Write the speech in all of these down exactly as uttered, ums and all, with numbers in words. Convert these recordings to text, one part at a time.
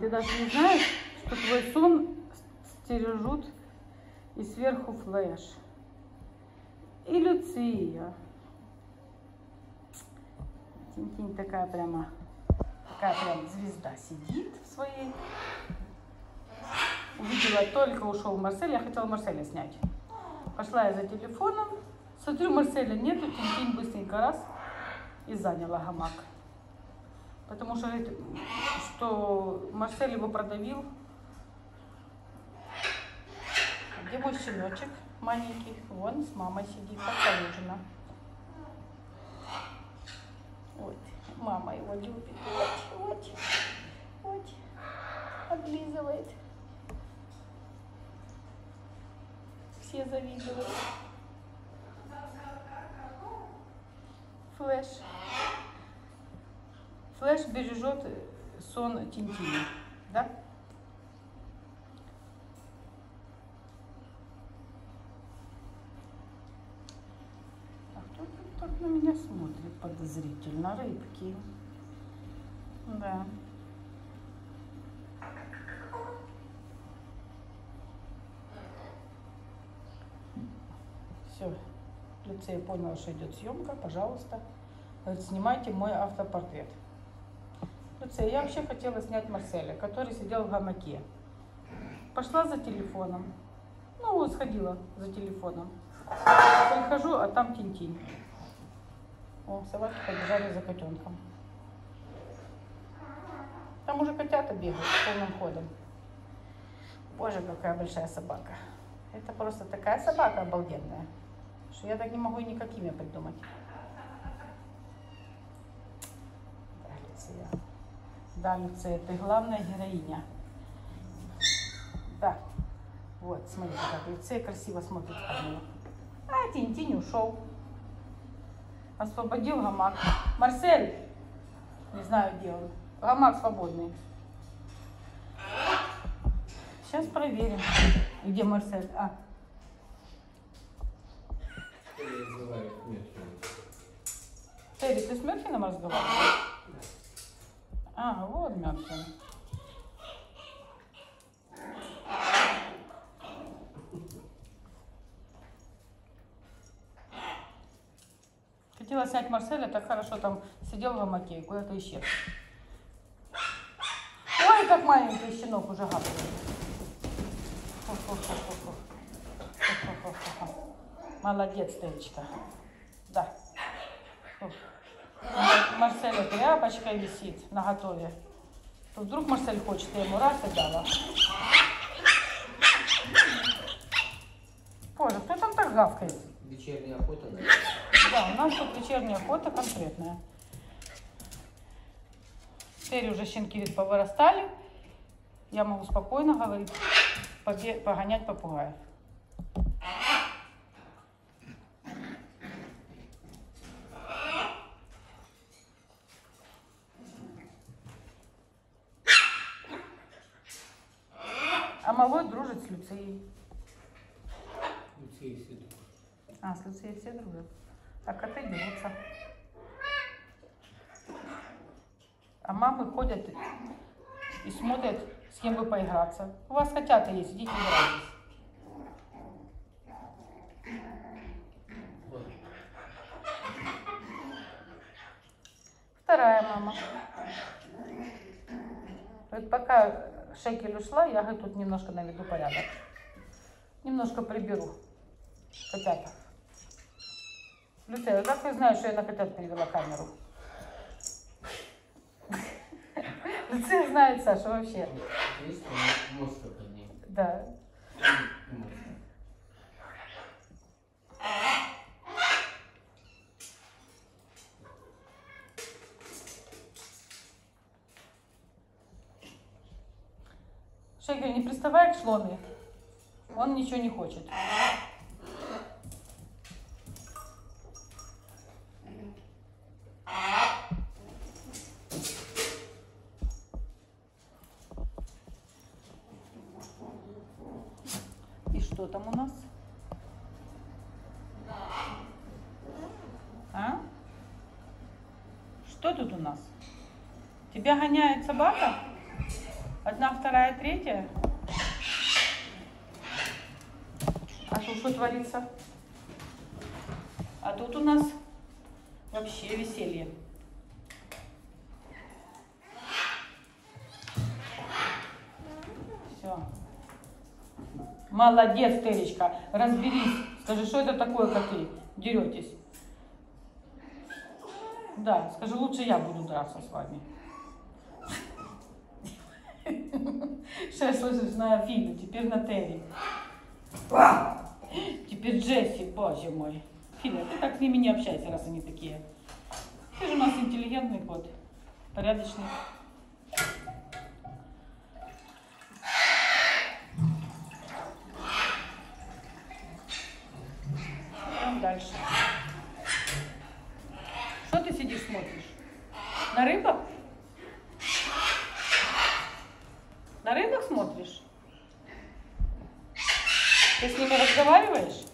ты даже не знаешь, что твой сон стережут и сверху флэш. И Люция. Тинь-тинь такая прямо, такая прям звезда сидит в своей. Увидела, только ушел Марсель, я хотела Марселя снять. Пошла я за телефоном, смотрю, Марселя нету, Тинь-тинь быстренько раз и заняла гамак. Потому что говорит, что Марсель его продавил. Где мой щеночек маленький? Вон с мамой сидит, покалужена. Вот, мама его любит. Вот, вот, вот, облизывает. Все завидуют. Флэш. Флэш бережет сон Тинь-Тиня, да? А кто тут так на меня смотрит подозрительно? Рыбки. Да. Все. Люция поняла, что идет съемка. Пожалуйста, снимайте мой автопортрет. Люция, я вообще хотела снять Марселя, который сидел в гамаке. Пошла за телефоном. Ну, вот сходила за телефоном. Прихожу, а там Тинь-Тинь. О, собаки побежали за котенком. Там уже котята бегают полным ходом. Боже, какая большая собака. Это просто такая собака обалденная, что я так не могу и никак имя придумать. Да, Люция. Да, Люция, ты главная героиня. Да. Вот, смотри, как Люция красиво смотрит в камеру. А Тинь-Тинь ушел. Освободил гамак. Марсель! Не знаю, где он. Гамак свободный. Сейчас проверим, где Марсель. А. Терри, ты с Мерфином разговариваешь? А, вот Мерфин. Хотела снять Марселя, так хорошо там сидел в гамаке, куда-то исчез. Ой, как маленький щенок уже гавкает. Молодец, Теречка. Да. Марселя тряпочка висит на готове. То вдруг Марсель хочет, я ему раз и дала. Боже, кто там так гавкает? Вечерняя охота, да? Да, у нас тут вечерняя охота конкретная. Теперь уже щенки повырастали. Я могу спокойно говорить, погонять попугаев. А малой дружит с Люцией. Люцией все дружат. А, с Люцией все дружат. А коты дерутся. А мамы ходят и смотрят, с кем бы поиграться. У вас котята есть, идите играйтесь. Вторая мама. Вот пока Шекель ушла, я говорю, тут немножко наведу порядок. Немножко приберу котята. Люция, как ты знаешь, что я на котят перевела камеру? Люция знает, Саша, вообще. Есть мозг под ней. Да. Шекель, не приставай к Шломе. Он ничего не хочет. И что там у нас? А? Что тут у нас? Тебя гоняет собака? Одна, вторая, третья. А тут что творится? А тут у нас вообще веселье. Все. Молодец, Телечка. Разберись. Скажи, что это такое, как ты деретесь? Да, скажи, лучше я буду драться с вами. Что я слышу на Афину, теперь на Терри. Теперь Джесси, боже мой. Филя, ты так с ними не общайся, раз они такие. Ты же у нас интеллигентный кот, порядочный. Идем дальше. Что ты сидишь, смотришь? На рыбок? На рыбок смотришь? Ты с ними разговариваешь?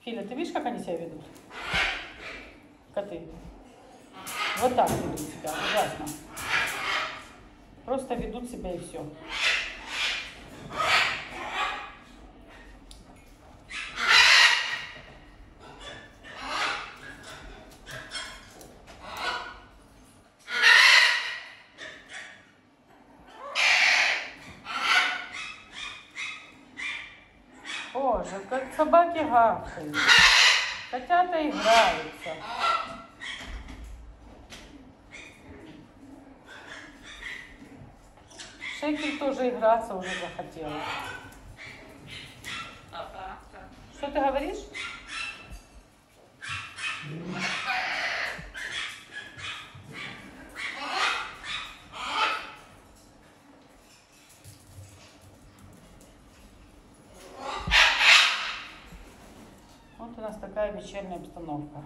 Филя, ты видишь, как они себя ведут? Коты. Вот так ведут себя, ужасно. Просто ведут себя и все. Боже, как собаки гавкают, котята играются. Шекель тоже играться уже захотел. Что ты говоришь? У нас такая вечерняя обстановка.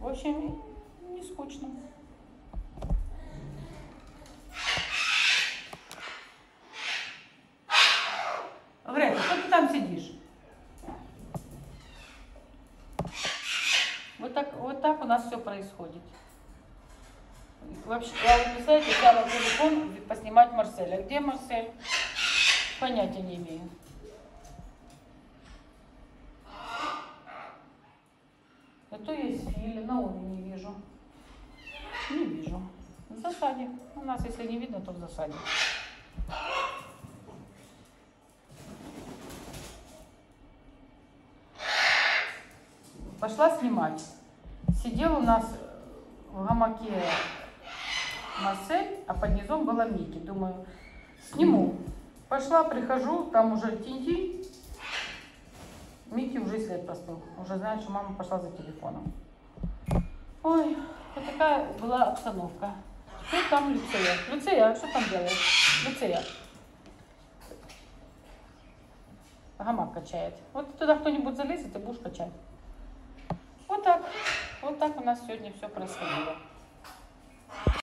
В общем, не скучно. Вред, что ты там сидишь? Вот так, вот так у нас все происходит. Вообще, я вот, знаете, взяла телефон поснимать Марселя. Где Марсель? Понятия не имею. Зато есть Филя, Наоми не вижу. Не вижу. В засаде. У нас, если не видно, то в засаде. Пошла снимать. Сидел у нас в гамаке Марсель, а под низом была Мики. Думаю, сниму. Пошла, прихожу, там уже тинь-тинь. Микки уже след простыл, уже знает, что мама пошла за телефоном. Ой, вот такая была обстановка. Что там Люция? Люция, что там делает? Люция. Гамак качает. Вот туда кто-нибудь залезет и будешь качать. Вот так. Вот так у нас сегодня все происходило.